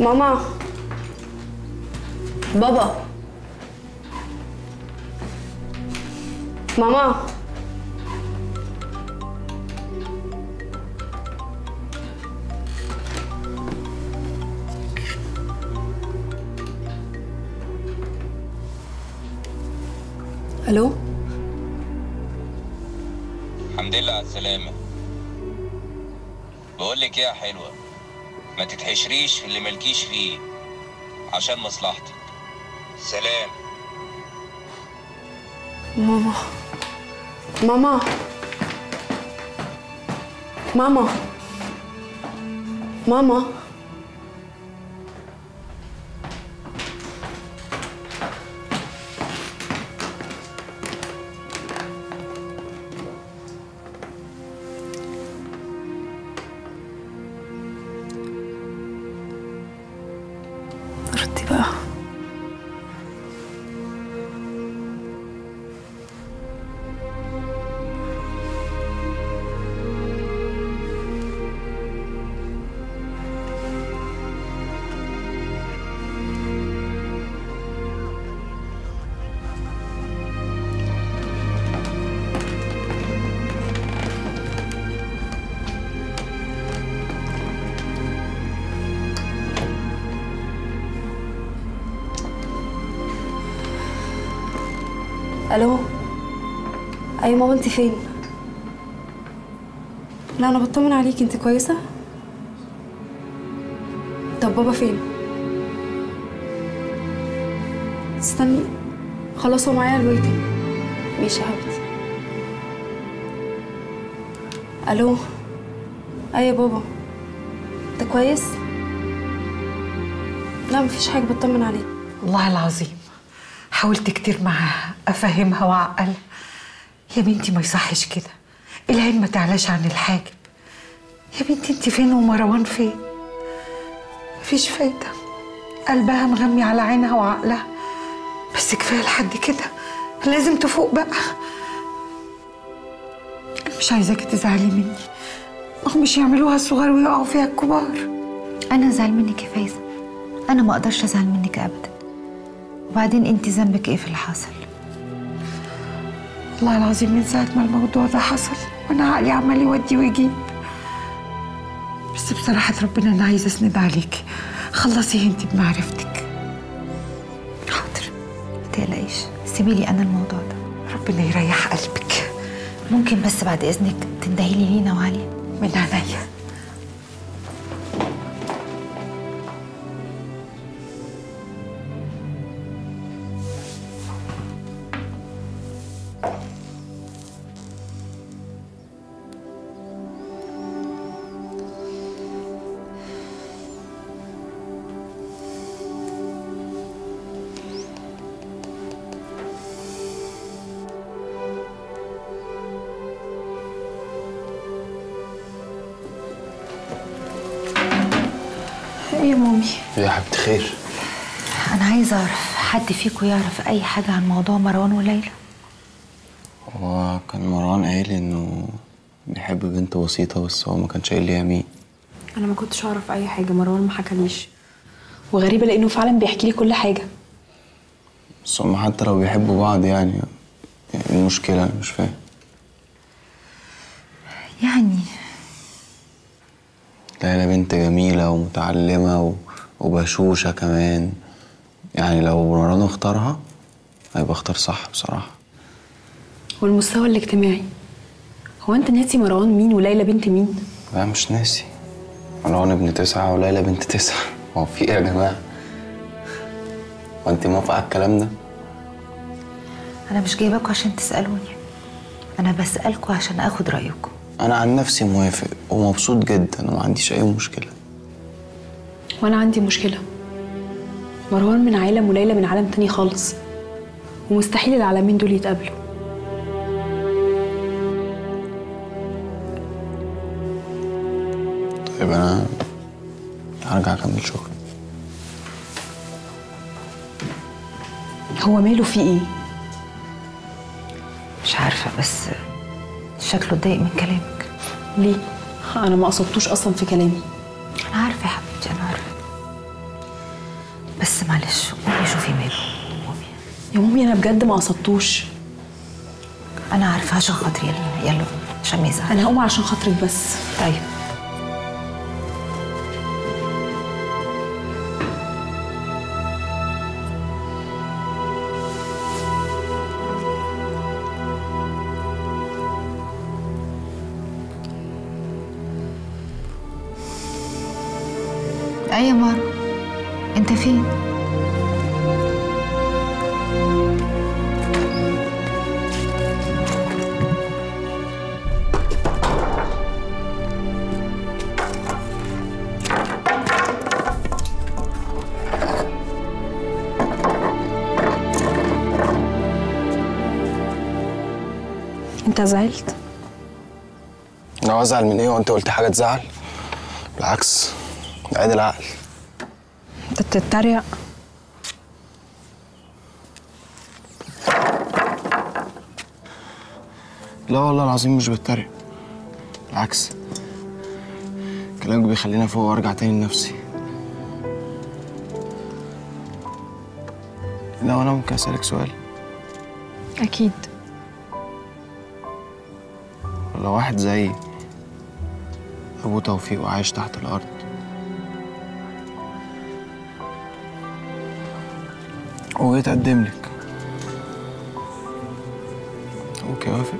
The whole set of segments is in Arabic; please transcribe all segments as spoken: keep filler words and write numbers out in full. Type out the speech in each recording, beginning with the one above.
ماما بابا ماما الو. الحمد لله على السلامة. بقول لك ايه يا حلوة، ما تتحشريش في اللي مالكيش فيه عشان مصلحتك. سلام. ماما ماما ماما ماما الو. اي ماما انت فين؟ لا انا بطمن عليكي، انت كويسه؟ طب بابا فين؟ استني خلاص هو معايا الويتنج. ماشي يا حبيبتي. الو. اي يا بابا انت كويس؟ لا مفيش حاجه، بطمن عليك. والله العظيم حاولت كتير معاها افهمها واعقلها. يا بنتي ما يصحش كده، العين ما تعلاش عن الحاجب. يا بنتي انت فين ومروان فين؟ مفيش فايده، قلبها مغمي على عينها وعقلها، بس كفايه لحد كده، لازم تفوق بقى. مش عايزاكي تزعلي مني، هم مش يعملوها الصغار ويقعوا فيها الكبار. انا ازعل منك يا فايزه؟ انا ما اقدرش ازعل منك ابدا. وبعدين انت ذنبك ايه في اللي حصل؟ والله العظيم من ساعه ما الموضوع ده حصل وانا عقلي عمال يودي ويجيب، بس بصراحه ربنا انا عايزه اسند عليكي. خلصيه انت بمعرفتك. حاضر ما تقلقيش، سيبيلي انا الموضوع ده. ربنا يريح قلبك. ممكن بس بعد اذنك تندهي لي لينا وعلي؟ من عينيا. يا مامي يا حبيبتي خير. انا عايزه اعرف، حد فيكم يعرف اي حاجه عن موضوع مروان وليلى؟ هو كان مروان قايل انه بيحب بنت بسيطه، بس هو ما كانش قايل لي مين. انا ما كنتش اعرف اي حاجه، مروان ما حكاليش، وغريبه لانه فعلا بيحكي لي كل حاجه. بس هم حتى لو بيحبوا بعض يعني المشكله، انا مش فاهم يعني. ليلى بنت جميلة ومتعلمة وبشوشة كمان، يعني لو مروان اختارها هيبقى اختار صح بصراحة. والمستوى الاجتماعي، هو انت ناسي مروان مين وليلى بنت مين؟ لا مش ناسي، مروان ابن تسعة وليلى بنت تسعة. هو في ايه يا جماعة؟ هو انت موافقة على الكلام ده؟ أنا مش جايباكوا عشان تسألوني، أنا بسألكوا عشان آخد رأيكوا. أنا عن نفسي موافق ومبسوط جدا وما عنديش أي مشكلة. وأنا عندي مشكلة. مروان من عالم وليلى من عالم تاني خالص، ومستحيل العالمين دول يتقابلوا. طيب أنا هرجع أكمل شغل. هو ماله فيه إيه؟ مش عارفة، بس شكله اتضايق من كلامك. ليه؟ انا ما قصدتوش اصلا في كلامي. انا عارفه يا حبيبتي، انا عارفه. بس معلش قومي شوفي ماله. يا مامي انا بجد ما قصدتوش. انا عارفه عشان خاطري يلا يلا عشان ما يزعل. انا هقوم عشان خاطرك بس. طيب ايه يا مارو انت فين؟ انت زعلت؟ انا ازعل من ايه وانت قلت حاجه تزعل؟ بالعكس عين العقل. انت بتتريق؟ لا والله العظيم مش بتتريق، بالعكس كلامك بيخليني فوق وارجع تاني لنفسي. لو انا ممكن اسالك سؤال؟ اكيد. لو واحد زي ابو توفيق وعايش تحت الارض وجيت اقدم لك ابوك يوافق؟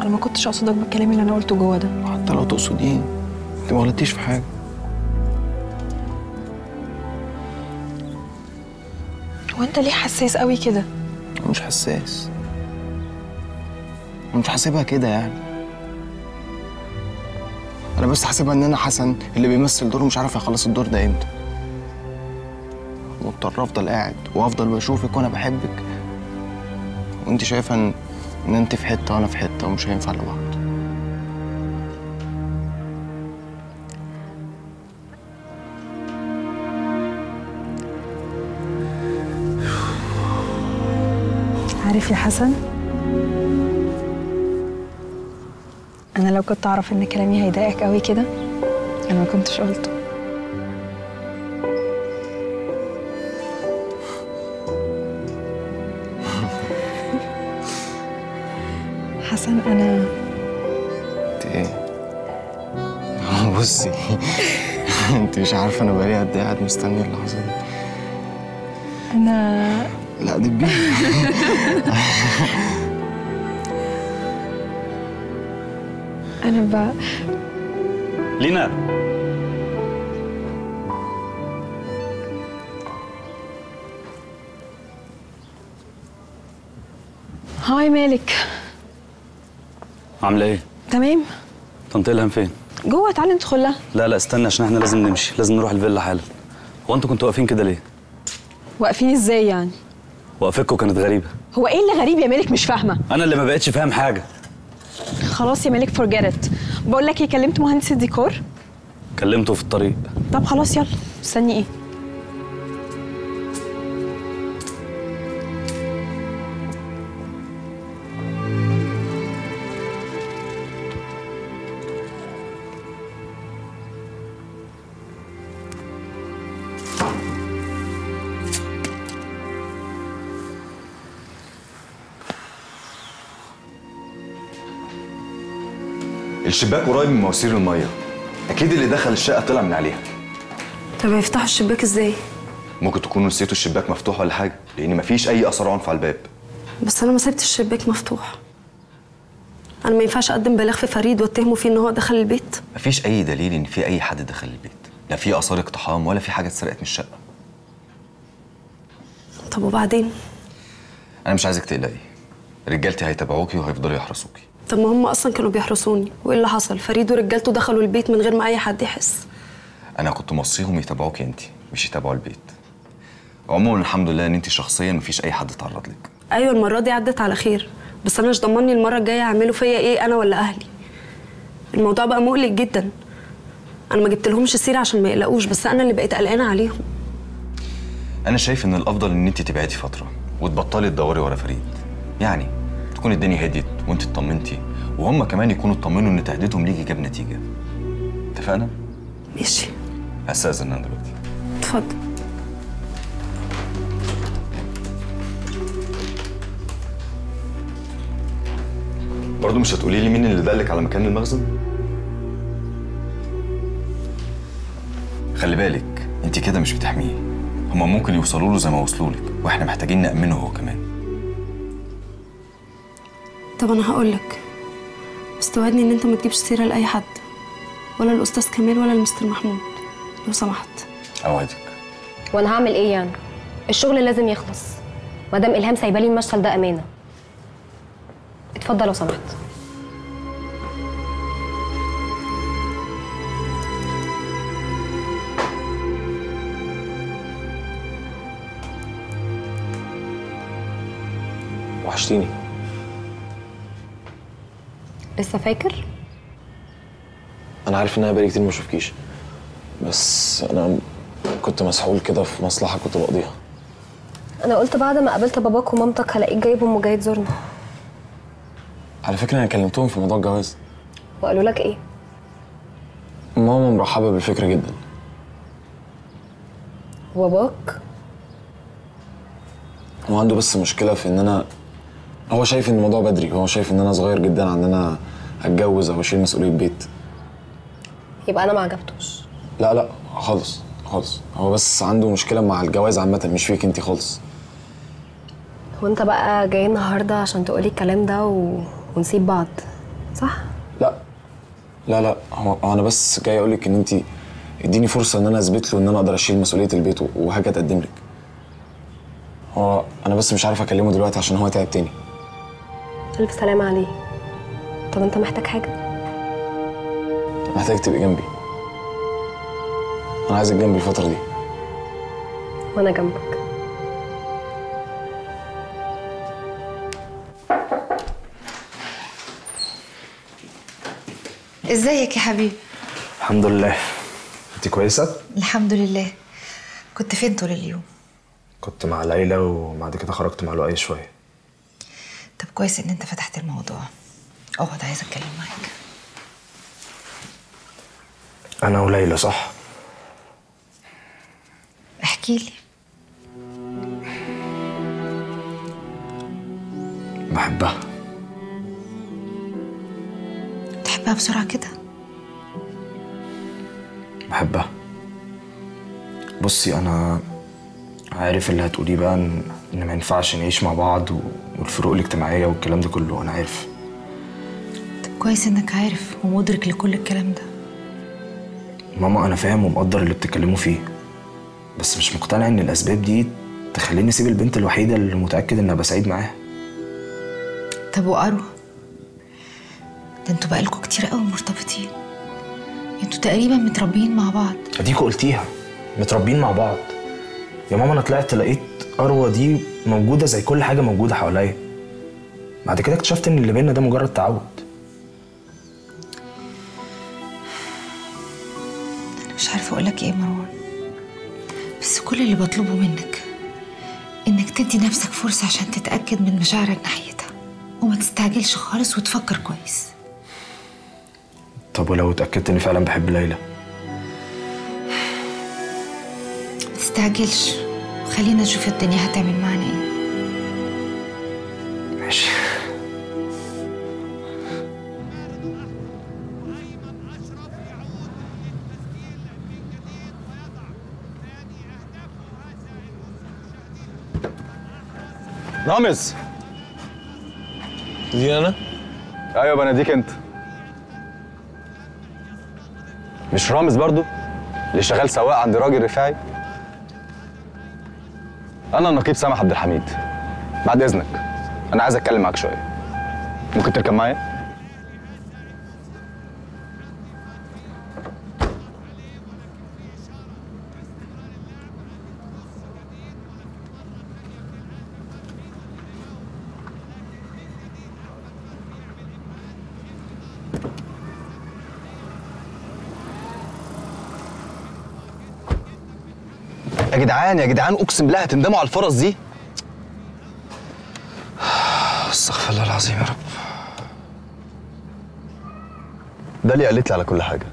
انا ما كنتش اقصدك بالكلام اللي انا قلته جوه ده. حتى لو تقصدين انت ما غلطتيش في حاجه. هو انت ليه حساس قوي كده؟ مش حساس، مش حاسبها كده يعني. أنا بس حاسبها إن أنا حسن اللي بيمثل دوره مش عارف هيخلص الدور ده إمتى. مضطر أفضل قاعد وأفضل بشوفك وأنا بحبك وأنت شايفة إن إن أنت في حتة وأنا في حتة ومش هينفع لبعض. عارف يا حسن؟ أنا لو كنت أعرف إن كلامي هيضايقك قوي كده أنا ما كنتش قلته. حسن أنا أنت إيه؟ بصي أنت مش عارفة أنا بقالي قد إيه قاعد مستني اللحظة دي. أنا لا دبي أنا بقى لينا هاي مالك عاملة إيه؟ تمام. طنط إلهام فين؟ جوه، تعالي ندخل لها. لا لا استنى عشان إحنا لازم نمشي، لازم نروح الفيلا حالا. هو أنتوا كنتوا واقفين كده ليه؟ واقفين إزاي يعني؟ وقفتكوا كانت غريبة. هو إيه اللي غريب يا مالك؟ مش فاهمة. أنا اللي ما بقتش فاهم حاجة. خلاص يا مالك فورجيت. بقول لك ايه، كلمت مهندس الديكور؟ كلمته في الطريق. طب خلاص يلا، مستني ايه؟ الشباك قريب من مواسير الميه، اكيد اللي دخل الشقه طلع من عليها. طب هيفتحوا الشباك ازاي؟ ممكن تكونوا نسيتوا الشباك مفتوح ولا حاجه، لان مفيش اي اثر عنف على الباب. بس انا ما سبتش الشباك مفتوح. انا ما ينفعش اقدم بلاغ في فريد واتهمه فيه ان هو دخل البيت. مفيش اي دليل ان في اي حد دخل البيت، لا في اثار اقتحام ولا في حاجه اتسرقت من الشقه. طب وبعدين؟ انا مش عايزك تقلقي، رجالتي هيتابعوكي وهيفضلوا يحرسوكي. طب ما هم اصلا كانوا بيحرسوني، وايه اللي حصل؟ فريد ورجالته دخلوا البيت من غير ما اي حد يحس. انا كنت موصيهم يتابعوك انت، مش يتابعوا البيت. عموما الحمد لله ان انت شخصيا مفيش اي حد اتعرض لك. ايوه المره دي عدت على خير، بس انا مش ضمني المره الجايه يعملوا فيا ايه انا ولا اهلي. الموضوع بقى مقلق جدا. انا ما جبتلهمش سيره عشان ما يقلقوش، بس انا اللي بقيت قلقانه عليهم. انا شايف ان الافضل ان انت تبعدي فتره وتبطلي تدوري ورا فريد، يعني تكون الدنيا هديت وانت اطمنتي وهم كمان يكونوا اطمنوا ان تهديدهم ليكي جاب نتيجه. اتفقنا؟ ماشي. هستأذن انا دلوقتي. اتفضل. برضه مش هتقولي لي مين اللي دلك على مكان المخزن؟ خلي بالك انت كده مش بتحميه، هما ممكن يوصلوا له زي ما وصلوا لك، واحنا محتاجين نأمنه هو كمان. طب انا هقول لك، بس توعدني ان انت ما تجيبش سيره لاي حد، ولا الاستاذ كمال ولا المستر محمود لو سمحت. اوعدك. وانا هعمل ايه يعني؟ الشغل لازم يخلص، ما دام الهام سايبالي المشهد ده امانه. اتفضل لو سمحت. وحشتيني. لسه فاكر؟ انا عارف ان انا بقالي كتير ما اشوفكيش، بس انا كنت مسحول كده في مصلحه كنت بقضيها. انا قلت بعد ما قابلت باباك ومامتك هلاقيك جايبهم وجاي تزورنا. على فكره انا كلمتهم في موضوع الجواز. وقالوا لك ايه؟ ماما مرحبه بالفكره جدا. وباباك؟ هو عنده بس مشكله في ان انا، هو شايف ان الموضوع بدري، هو شايف ان انا صغير جدا عن ان انا اتجوز او اشيل مسؤوليه بيت. يبقى انا ما عجبتوش؟ لا لا خالص خالص، هو بس عنده مشكله مع الجواز عامه، مش فيك انت خالص. هو انت بقى جاي النهارده عشان تقولي الكلام ده و... ونسيب بعض صح؟ لا لا لا، هو انا بس جاي اقولك ان انت اديني فرصه ان انا اثبت له ان انا اقدر اشيل مسؤوليه البيت وحاجه اتقدم لك. هو انا بس مش عارف اكلمه دلوقتي عشان هو تعب تاني. الف سلامه عليه. طب انت محتاج حاجه؟ محتاج تبقي جنبي، انا عايزك جنبي الفتره دي. وانا جنبك. ازيك يا حبيبي؟ الحمد لله. انت كويسه؟ الحمد لله. كنت فين طول اليوم؟ كنت مع ليلى وبعد كده خرجت مع لؤي شويه. طب كويس ان انت فتحت الموضوع. اقعد، عايزه اتكلم معاك. انا وليلى صح؟ احكي لي. بحبها. بحبها بسرعة كده؟ بحبها. بصي أنا عارف اللي هتقوليه بقى إن ما ينفعش نعيش مع بعض والفروق الاجتماعية والكلام ده كله، أنا عارف. طب كويس إنك عارف ومدرك لكل الكلام ده. ماما أنا فاهم ومقدر اللي بتتكلموا فيه، بس مش مقتنع إن الأسباب دي تخليني أسيب البنت الوحيدة اللي متأكد إنها بسعيد معاها. طب وأروى؟ ده انتوا بقالكوا كتير قوي مرتبطين، انتوا تقريبا متربيين مع بعض. اديكوا قلتيها، متربيين مع بعض يا ماما. انا طلعت لقيت اروى دي موجوده زي كل حاجه موجوده حواليا، بعد كده اكتشفت ان اللي بينا ده مجرد تعود. انا مش عارفه اقولك ايه يا مروان، بس كل اللي بطلبه منك انك تدي نفسك فرصه عشان تتاكد من مشاعرك ناحيتها، وما تستعجلش خالص وتفكر كويس. طب ولو اتأكدت اني فعلا بحب ليلى؟ ما تستعجلش، خلينا نشوف الدنيا هتعمل معانا ايه. ماشي. رامز. دي انا؟ ايوه بناديك انت. مش رامز برضو اللي شغال سواق عند راجل رفاعي؟ انا النقيب سامح عبد الحميد. بعد اذنك انا عايز اتكلم معاك شويه، ممكن تركب معايا؟ يا جدعان يا جدعان اقسم بالله هتندموا على الفرص دي. استغفر الله العظيم يا رب. ده اللي قالت لي على كل حاجه،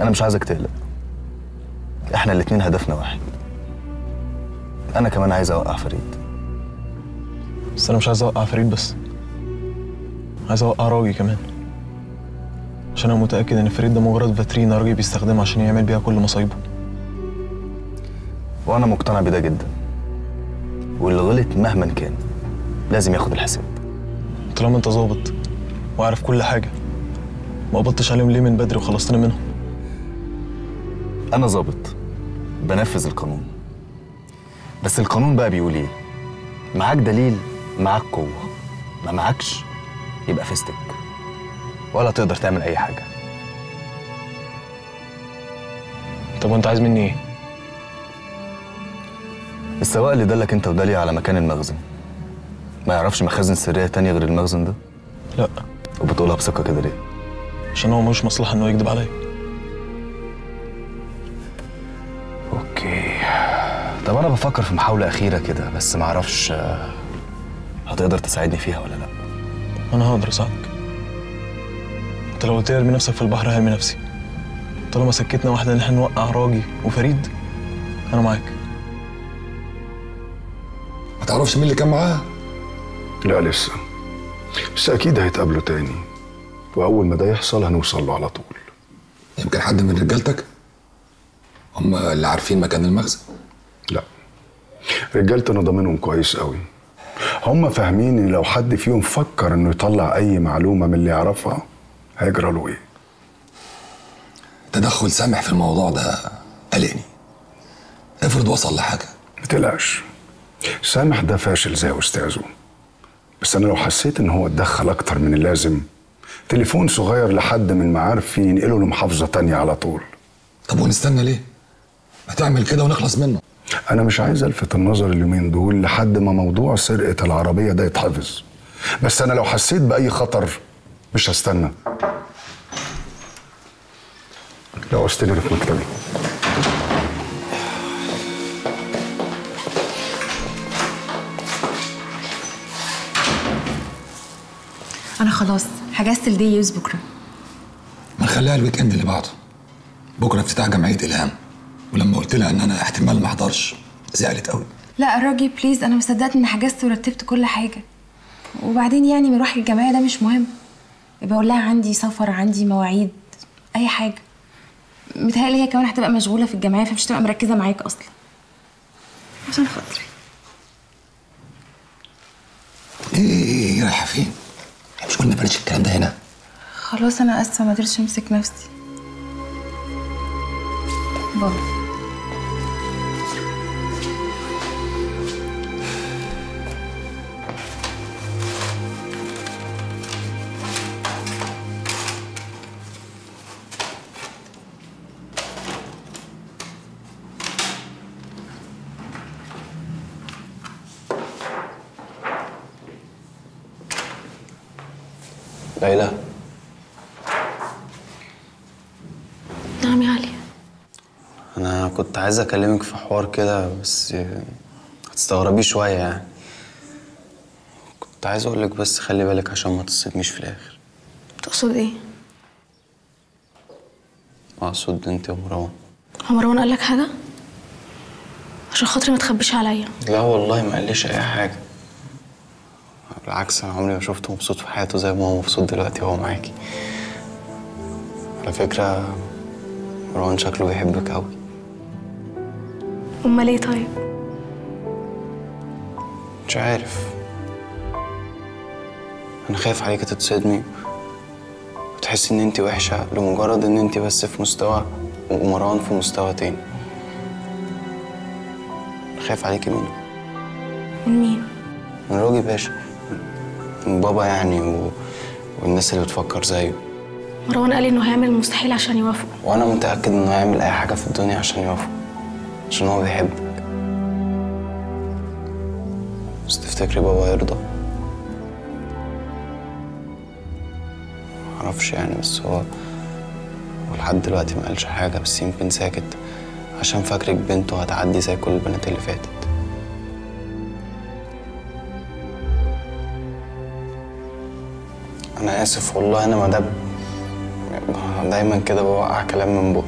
انا مش عايزك تقلق. احنا الاتنين هدفنا واحد. انا كمان عايز اوقع فريد. بس انا مش عايز اوقع فريد بس، عايز اوقع راجي كمان، عشان انا متاكد ان فريد ده مجرد فاترينا راجي بيستخدمها عشان يعمل بيها كل مصايبه. وانا مقتنع بده جدا، واللي غلط مهما كان لازم ياخد الحساب. طالما انت ظابط وعارف كل حاجه، ما قبضتش عليهم ليه من بدري وخلصتنا منهم؟ انا ظابط بنفذ القانون، بس القانون بقى بيقول ايه؟ معاك دليل، معاك قوه، ما معاكش يبقى فستك ولا تقدر تعمل اي حاجه. طب وانت عايز مني ايه؟ السواق اللي دلك انت وداليا على مكان المخزن ما يعرفش مخازن سريه تانية غير المخزن ده؟ لا. وبتقولها بثقه كده ليه؟ عشان هو ملوش مصلحه انه يكذب عليا. اوكي. طب انا بفكر في محاوله اخيره كده، بس ما اعرفش هتقدر تساعدني فيها ولا لا. انا هقدر اساعدك. انت لو قلت لي ارمي نفسك في البحر هرمي نفسي. طالما سكتنا واحده ان احنا نوقع راجي وفريد، انا معاك. ما تعرفش مين اللي كان معاها؟ لا لسه، بس اكيد هيتقابلوا تاني، واول ما ده يحصل هنوصل له على طول. يمكن حد من رجالتك؟ هم اللي عارفين مكان المخزن؟ لا، رجالتي انا ضامنهم كويس قوي. هم فاهمين ان لو حد فيهم فكر انه يطلع اي معلومه من اللي يعرفها هيجرى له ايه. تدخل سامح في الموضوع ده قلقني. افرض وصل لحاجه. ما تقلقش، سامح ده فاشل زي استاذه، بس انا لو حسيت ان هو اتدخل اكتر من اللازم، تليفون صغير لحد من معارفي ينقله لمحافظه تانية على طول. طب ونستنى ليه؟ ما تعمل كده ونخلص منه. انا مش عايز الفت النظر اليومين دول لحد ما موضوع سرقه العربيه ده يتحفظ، بس انا لو حسيت باي خطر مش هستنى. لو استنى في مكتبي. أنا خلاص حجزت الدي يوز بكرة. ما نخليها الويك إند اللي بعده. بكرة افتتاح جمعية إلهام، ولما قلت لها إن أنا احتمال ما أحضرش زعلت قوي. لا راجي بليز، أنا ما صدقت إن حجزت ورتبت كل حاجة. وبعدين يعني مروح الجمعية ده مش مهم. يبقى أقول لها عندي سفر، عندي مواعيد، أي حاجة. متهيألي هي كمان هتبقى مشغولة في الجمعية، فمش هتبقى مركزة معاك أصلا. عشان خاطري. إيه إيه إيه رايحة فين؟ مش قلنا بلاش الكلام ده هنا؟ خلاص انا اسفه، ما قدرتش امسك نفسي. بابا ليلى. نعم يا علي. أنا كنت عايز أكلمك في حوار كده، بس هتستغربيه شوية يعني. كنت عايز أقولك بس خلي بالك عشان ما تصدميش في الآخر. تقصد إيه؟ أقصد أنت ومروان. هو مروان قال لك حاجة؟ عشان خاطري ما تخبيش عليا. لا والله ما قاليش أي حاجة. بالعكس، انا عمري ما شفته مبسوط في حياته زي ما هو مبسوط دلوقتي وهو معاكي. على فكره مروان شكله بيحبك قوي. امال ليه طيب؟ مش عارف، انا خايف عليكي تتصدمي وتحسي ان انت وحشه لمجرد ان انت بس في مستوى ومروان في مستوى تاني. انا خايف عليكي منه. من مين؟ من راجي باشا، من بابا يعني و... والناس اللي بتفكر زيه. مروان قال لي انه هيعمل المستحيل عشان يوافق، وانا متاكد انه هيعمل اي حاجه في الدنيا عشان يوافق، عشان هو بيحبك. بس تفتكري بابا هيرضى؟ معرفش يعني، بس هو لحد دلوقتي ما قالش حاجه، بس يمكن ساكت عشان فاكرك بنته هتعدي زي كل البنات اللي فاتت. أنا آسف والله، أنا ما ده دايما كده بوقع كلام من بقي،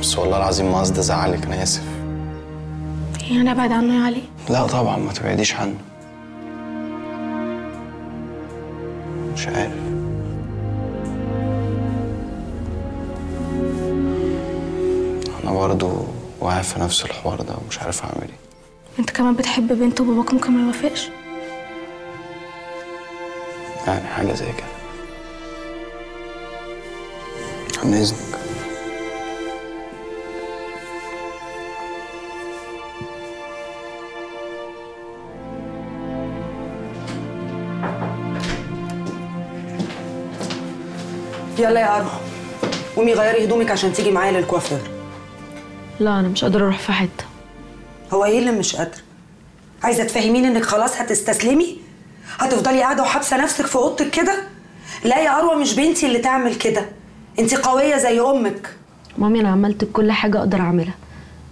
بس والله العظيم ما قصدي ازعلك، انا اسف. يعني ابعد عنه يا علي؟ لا طبعا ما تبعديش عنه. مش عارف. انا برضه واقع في نفس الحوار ده ومش عارف اعمل ايه. انت كمان بتحب بنت وباباك ممكن ما يوافقش؟ يعني حاجه زي كده. عن اذنك. يلا يا أرو، قومي غيري هدومك عشان تيجي معايا للكوافير. لا أنا مش قادرة أروح في حتة. هو إيه اللي مش قادرة؟ عايزة تفهميني إنك خلاص هتستسلمي؟ هتفضلي قاعدة وحابسة نفسك في أوضتك كده؟ لا يا أروى، مش بنتي اللي تعمل كده، أنتِ قوية زي أمك. مامي أنا عملت كل حاجة أقدر أعملها،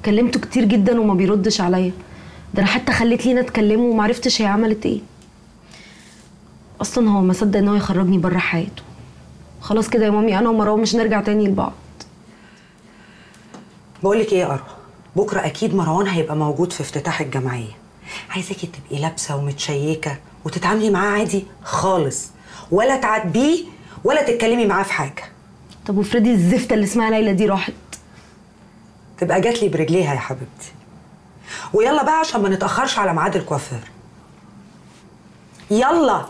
كلمته كتير جدا وما بيردش عليا، ده أنا حتى خليت لينا أتكلمه ومعرفتش هي عملت إيه. أصلا هو ما صدق إن هو يخرجني بره حياته. خلاص كده يا مامي، انا ومروه مش نرجع تاني لبعض. بقولك ايه يا اروى، بكره اكيد مروان هيبقى موجود في افتتاح الجمعيه، عايزاكي تبقي لابسه ومتشيكه وتتعاملي معاه عادي خالص، ولا تعاتبيه ولا تتكلمي معاه في حاجه. طب وفريدي الزفته اللي اسمها ليلى دي راحت؟ تبقى جات لي برجليها يا حبيبتي. ويلا بقى عشان ما نتاخرش على ميعاد الكوافير. يلا.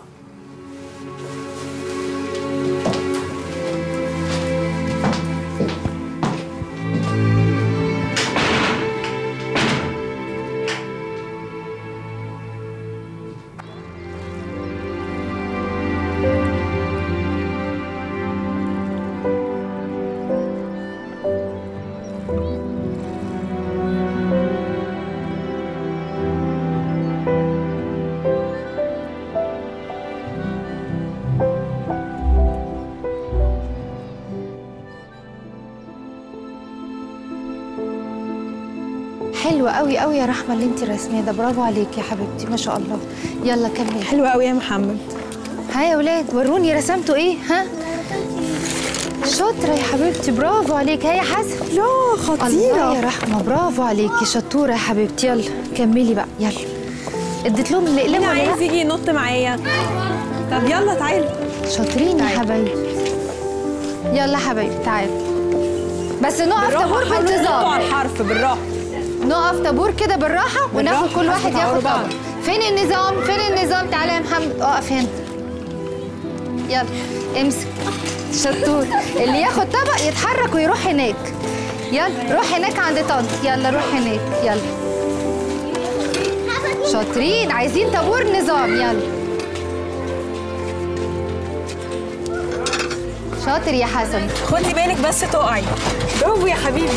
حلوة قوي قوي يا رحمة اللي انت رسميه ده، برافو عليك يا حبيبتي ما شاء الله. يلا كملي. حلوة قوي يا محمد. ها يا ولاد وروني رسمتوا ايه؟ ها شاطرة يا حبيبتي، برافو عليك. ها يا حسن. لا خطيرة. الله يا رحمة برافو عليكي، شطورة يا حبيبتي. يلا كملي بقى. يلا اديت لهم الاقلام ولا لا؟ عايز يجي ينط معايا. طب يلا تعالوا. شاطرين يا حبايبي. يلا حبايبي تعالوا بس نقف طابور بانتظام على الحرف. بالراحة نقف طابور كده بالراحه وناخد كل واحد ياخد طابور. فين النظام؟ فين النظام؟ تعالى يا محمد اقف هنا. يلا امسك. شطور. اللي ياخد طبق يتحرك ويروح هناك. يلا روح هناك عند طنط. يلا روح هناك. يلا شاطرين. عايزين طابور نظام. يلا شاطر يا حسن. خدي بالك بس تقعي. برافو يا حبيبي.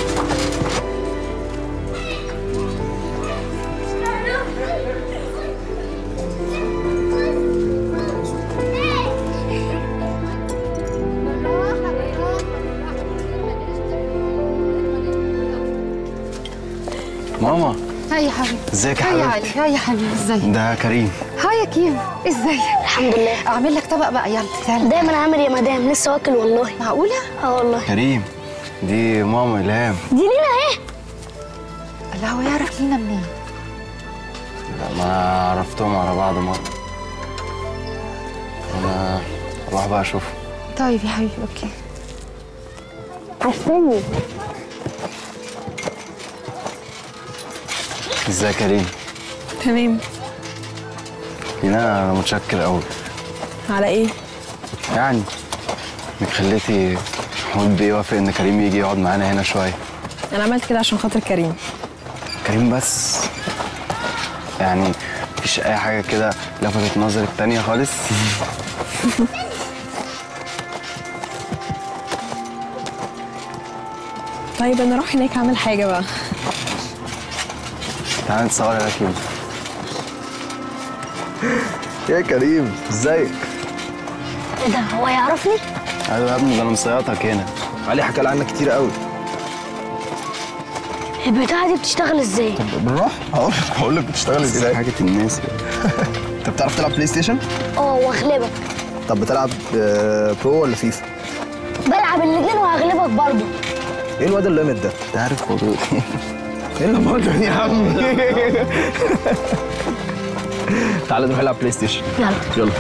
ماما. هاي يا حبيبي. ازيك يا حبيبي؟ هاي يا علي. هاي يا حبيبي. ازيك؟ ده كريم. هاي يا كيم. ازيك؟ الحمد لله. اعمل لك طبق بقى. يلا تعالى. دايما عامل يا مدام، لسه واكل والله. معقوله؟ اه والله. كريم دي ماما الهام. دي لينا اهي. الله هو يعرف لينا منين؟ لا ما عرفتهم على بعض مره. انا اروح بقى اشوفهم. طيب يا حبيبي اوكي. عارفيني. ازيك يا كريم؟ تمام. انا متشكر قوي. على ايه؟ يعني انك خليتي محمود بيوافق ان كريم يجي يقعد معانا هنا شويه. انا عملت كده عشان خاطر كريم. كريم بس؟ يعني مفيش اي حاجه كده لفتت نظرك تانيه خالص؟ طيب انا اروح هناك اعمل حاجه بقى. تعالى نتصور يا كريم. يا كريم ازيك؟ ايه ده هو يعرفني؟ ايوه يا ابني ده انا مسيطك هنا، علي حكى لي عنك كتير قوي. البتاعه دي بتشتغل ازاي؟ طب بالراحه هقول لك هقول لك بتشتغل ازاي؟ حاجه الناس. انت بتعرف تلعب بلاي ستيشن؟ اه واغلبك. طب بتلعب برو ولا فيفا؟ هنلعب الاثنين وهغلبك برضه. ايه الواد اللي قامت ده؟ انت عارف موضوع ايه؟ ايه اللي موضوع يا عم؟ تعالى نروح نلعب بلاي ستيشن. يلا يلا.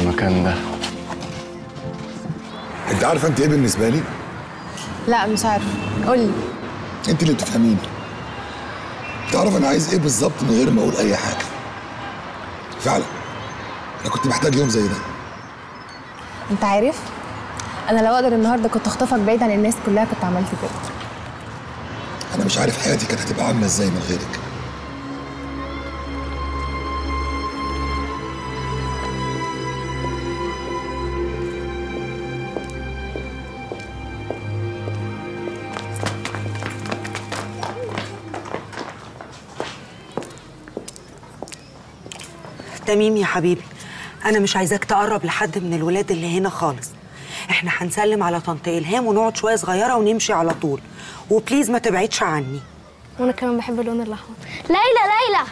المكان ده انت عارفه انت ايه بالنسبه لي؟ لا مش عارفه، قولي. انت اللي بتفهميني. تعرف انا عايز ايه بالظبط من غير ما اقول اي حاجه. فعلا انا كنت محتاج يوم زي ده. انت عارف انا لو اقدر النهارده كنت اخطفك بعيد عن الناس كلها كنت عملت كده. انا مش عارف حياتي كانت هتبقى عامله ازاي من غيرك. تميم يا حبيبي، أنا مش عايزاك تقرب لحد من الولاد اللي هنا خالص. إحنا هنسلم على طنط إلهام ونقعد شوية صغيرة ونمشي على طول، وبليز ما تبعدش عني. وأنا كمان بحب اللون الأحمر. ليلى ليلى.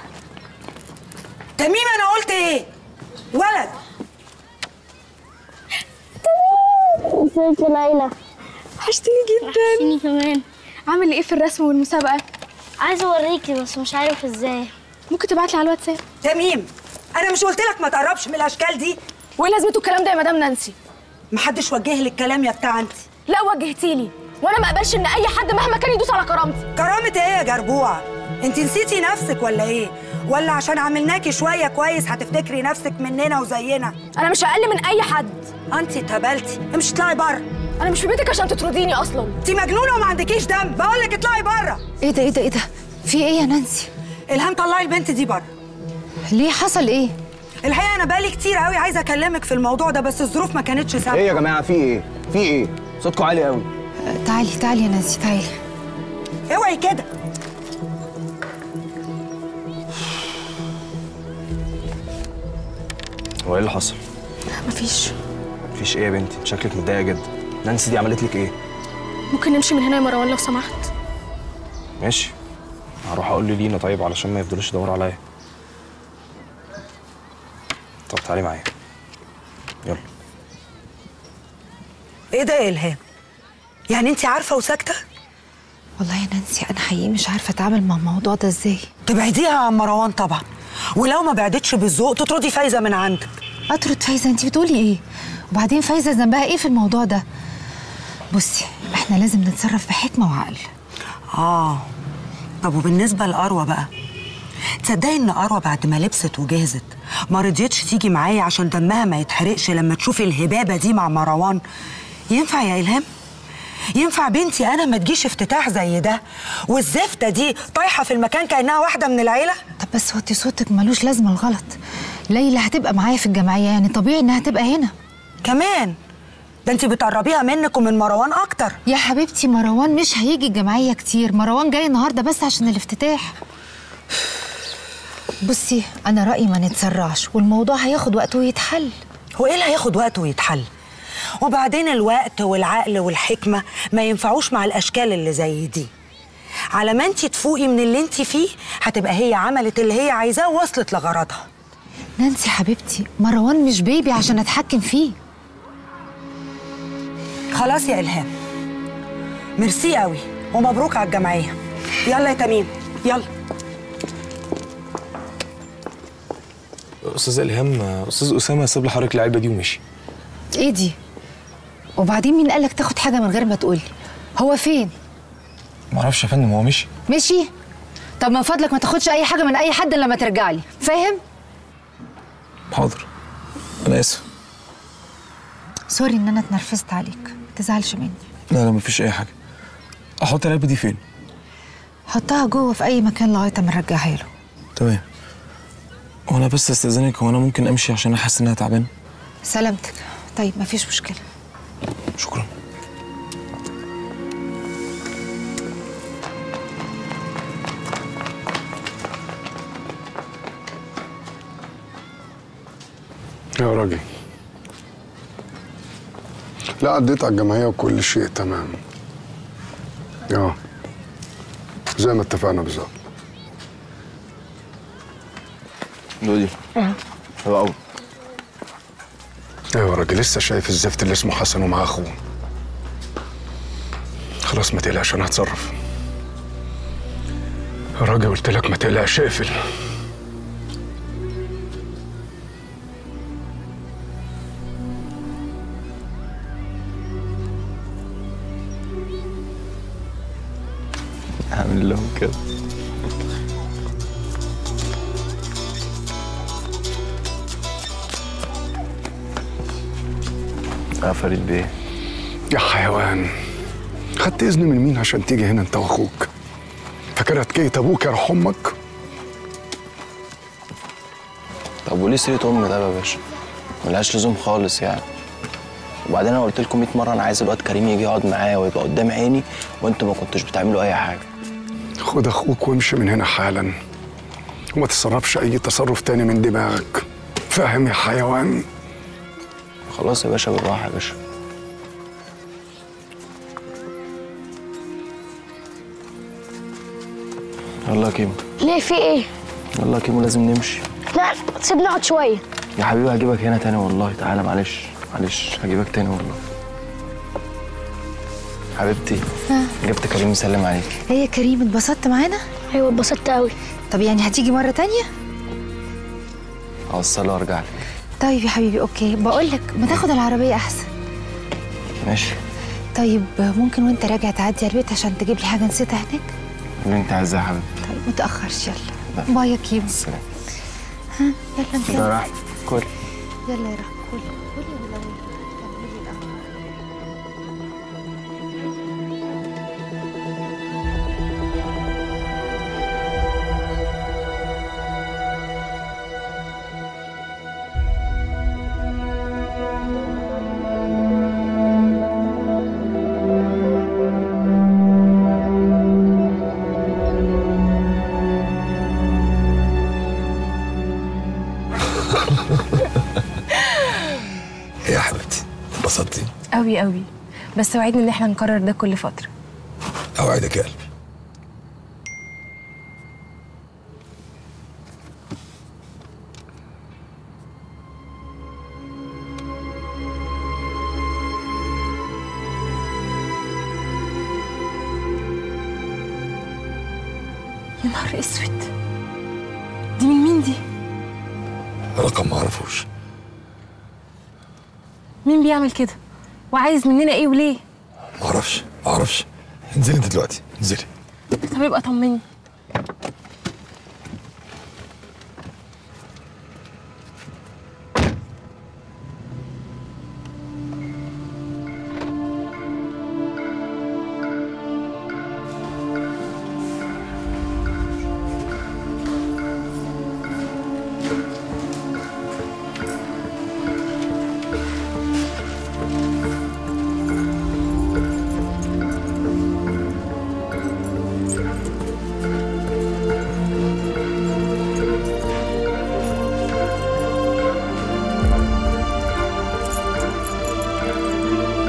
تميم أنا قلت إيه؟ ولد. تميم. ازيك يا ليلى؟ وحشتيني جدا. وحشتيني كمان. عامل إيه في الرسم والمسابقة؟ عايزة أوريكي بس مش عارف إزاي. ممكن تبعتلي على الواتساب. تميم أنا مش قلت لك ما تقربش من الأشكال دي؟ وإيه لازمته الكلام ده يا مدام نانسي؟ محدش وجه لي الكلام يا بتاع أنت. لا وجهتي لي، وأنا ما أقبلش إن أي حد مهما كان يدوس على كرامتي. كرامة إيه يا جربوعة؟ أنت نسيتي نفسك ولا إيه؟ ولا عشان عملناكي شوية كويس هتفتكري نفسك مننا وزينا؟ أنا مش أقل من أي حد. أنت اتهبلتي، امشي اطلعي بره. أنا مش في بيتك عشان تطرديني أصلا. أنت مجنونة وما عندكيش دم، بقول لك اطلعي بره. إيه ده إيه ده إيه ده؟ في إيه يا نانسي؟ إلهام طلعي البنت دي بره. ليه حصل ايه؟ الحقيقه انا بقالي كتير قوي عايزه اكلمك في الموضوع ده بس الظروف ما كانتش سهله. ايه يا جماعه في ايه؟ في ايه؟ صوتكم عالي قوي. آه تعالي تعالي يا نانسي تعالي. اوعي كده. هو ايه اللي حصل؟ مفيش. مفيش ايه يا بنتي؟ شكلك متضايقه جدا. نانسي دي عملت لك ايه؟ ممكن نمشي من هنا يا مروان لو سمحت؟ ماشي. هروح اقول للينا طيب علشان ما يفضلوش يدوروا عليا. طب تعالي معايا. يلا. ايه ده يا الهام؟ يعني انت عارفه وساكته؟ والله يا نانسي انا حقيقي مش عارفه اتعامل مع الموضوع ده ازاي. تبعديها عن مروان طبعا، ولو ما بعدتش بالذوق تطردي فايزه من عندك. اطرد فايزه؟ انت بتقولي ايه؟ وبعدين فايزه ذنبها ايه في الموضوع ده؟ بصي احنا لازم نتصرف بحكمه وعقل. اه طب وبالنسبه لأروى بقى؟ تصدقي ان أروى بعد ما لبست وجهزت ما رضيتش تيجي معايا عشان دمها ما يتحرقش لما تشوف الهبابه دي مع مروان؟ ينفع يا الهام؟ ينفع بنتي انا ما تجيش افتتاح زي ده والزفته دي طايحه في المكان كانها واحده من العيله؟ طب بس وطي صوتك ملوش لازمه الغلط. ليلى هتبقى معايا في الجمعيه يعني طبيعي انها تبقى هنا. كمان ده انت بتقربيها منك ومن مروان اكتر. يا حبيبتي مروان مش هيجي الجمعيه كتير، مروان جاي النهارده بس عشان الافتتاح. بصي أنا رأيي ما نتسرعش والموضوع هياخد وقته ويتحل. هو إيه اللي هياخد وقته ويتحل؟ وبعدين الوقت والعقل والحكمة ما ينفعوش مع الأشكال اللي زي دي. على ما أنتي تفوقي من اللي أنتي فيه هتبقى هي عملت اللي هي عايزاه ووصلت لغرضها. نانسي حبيبتي مروان مش بيبي عشان أتحكم فيه. خلاص يا إلهام. ميرسي قوي ومبروك على الجمعية. يلا يا تميم يلا. أستاذ إلهام أستاذ أسامة ساب لي حضرتك العلبة دي ومشي. إيه دي؟ وبعدين مين قال لك تاخد حاجة من غير ما تقول لي؟ هو فين؟ معرفش يا فندم هو مشي. مشي؟ طب من فضلك ما تاخدش أي حاجة من أي حد إلا لما ترجع لي، فاهم؟ حاضر. أنا آسف. سوري إن أنا اتنرفزت عليك، ما تزعلش مني. لا لا مفيش أي حاجة. أحط العلبة دي فين؟ حطها جوه في أي مكان لغاية ما نرجعها له. تمام. وانا بس استاذنك هو انا ممكن امشي عشان انا حاسس انها تعبانه؟ سلامتك. طيب مفيش مشكله. شكرا. يا راجل لا عديت على الجمعيه وكل شيء تمام. اه زي ما اتفقنا بالظبط. دودي حلوة قوي. ايوه يا راجل، لسه شايف الزفت اللي اسمه حسن ومعاه اخوه. خلاص ما تقلقش انا هتصرف. يا راجل قلت لك ما تقلقش، اقفل. اعمل لهم كده. يا فريد بيه يا حيوان، خدت اذن من مين عشان تيجي هنا انت واخوك؟ فاكرها تكيت ابوك يا امك؟ طب وليه سيره امي ده يا باشا؟ ملهاش لزوم خالص يعني. وبعدين انا قلت لكم مية مره انا عايز الواد كريم يجي يقعد معايا ويبقى قدام عيني، وانتوا ما كنتوش بتعملوا اي حاجه. خد اخوك وامشي من هنا حالا، وما تتصرفش اي تصرف تاني من دماغك، فاهم يا حيوان؟ خلاص يا باشا بالراحه يا باشا. يلا يا كيمو. ليه في ايه؟ يلا يا كيمو لازم نمشي. لا سيبنا نقعد شويه يا حبيبي، هجيبك هنا تاني والله. تعالى معلش معلش هجيبك تاني والله. حبيبتي جبت كريم يسلم عليكي. ايه يا كريم اتبسطت معانا؟ ايوه اتبسطت قوي. طب يعني هتيجي مره تانيه؟ اوصله وارجع لك. طيب يا حبيبي اوكي. بقول لك ما تاخد العربيه احسن. ماشي. طيب ممكن وانت راجع تعدي على البيت عشان تجيب لي حاجه نسيتها هناك؟ اللي انت عايزاه يا حبيبي. طيب ما تاخرش، يلا باي يا كيمو. سلام. ها يلا انت يا راح كل. يلا يا راح كل كل ولا كملي القهوه. يا حبيبتي اتبسطتي؟ قوي قوي، بس وعدني ان احنا نكرر ده كل فتره. اوعدك يا قلبي. يا نهار اسود، دي من مين دي؟ رقم ما اعرفوش. مين بيعمل كده؟ وعايز مننا ايه وليه؟ معرفش معرفش. انزلي انت دلوقتي، انزلي. طب يبقى طمني.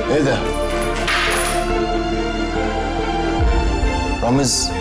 ايه ده؟ رامز؟